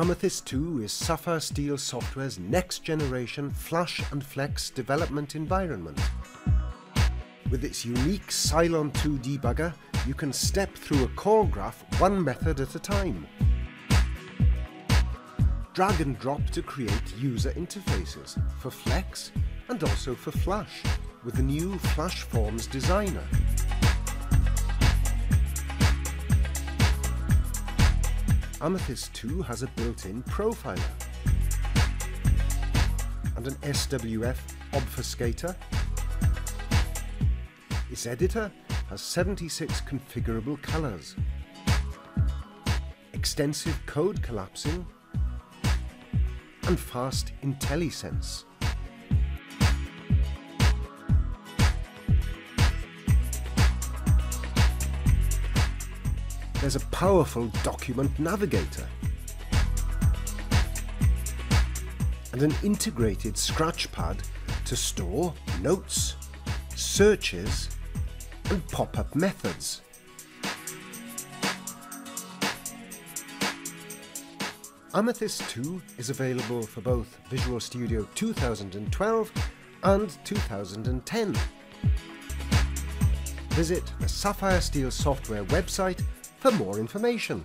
Amethyst 2 is Sapphire Steel Software's next-generation Flash and Flex development environment. With its unique Cylon 2 debugger, you can step through a call graph one method at a time. Drag and drop to create user interfaces for Flex and also for Flash with the new Flash Forms Designer. Amethyst 2 has a built-in profiler and an SWF obfuscator. Its editor has 76 configurable colors, extensive code collapsing, and fast IntelliSense. There's a powerful document navigator and an integrated scratchpad to store notes, searches, and pop-up methods. Amethyst 2 is available for both Visual Studio 2012 and 2010. Visit the Sapphire Steel Software website for more information.